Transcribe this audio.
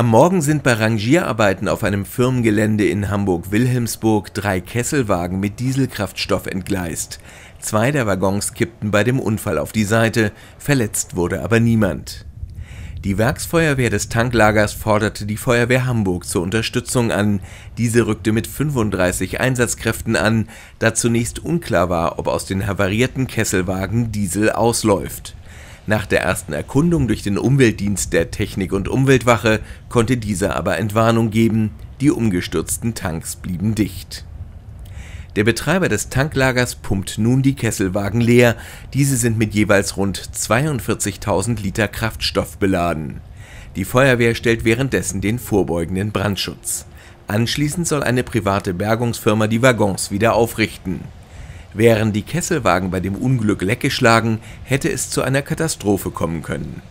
Am Morgen sind bei Rangierarbeiten auf einem Firmengelände in Hamburg-Wilhelmsburg 3 Kesselwagen mit Dieselkraftstoff entgleist. 2 der Waggons kippten bei dem Unfall auf die Seite, verletzt wurde aber niemand. Die Werksfeuerwehr des Tanklagers forderte die Feuerwehr Hamburg zur Unterstützung an. Diese rückte mit 35 Einsatzkräften an, da zunächst unklar war, ob aus den havarierten Kesselwagen Diesel ausläuft. Nach der ersten Erkundung durch den Umweltdienst der Technik- und Umweltwache konnte dieser aber Entwarnung geben, die umgestürzten Tanks blieben dicht. Der Betreiber des Tanklagers pumpt nun die Kesselwagen leer, diese sind mit jeweils rund 42.000 Liter Kraftstoff beladen. Die Feuerwehr stellt währenddessen den vorbeugenden Brandschutz. Anschließend soll eine private Bergungsfirma die Waggons wieder aufrichten. Wären die Kesselwagen bei dem Unglück leckgeschlagen, hätte es zu einer Katastrophe kommen können.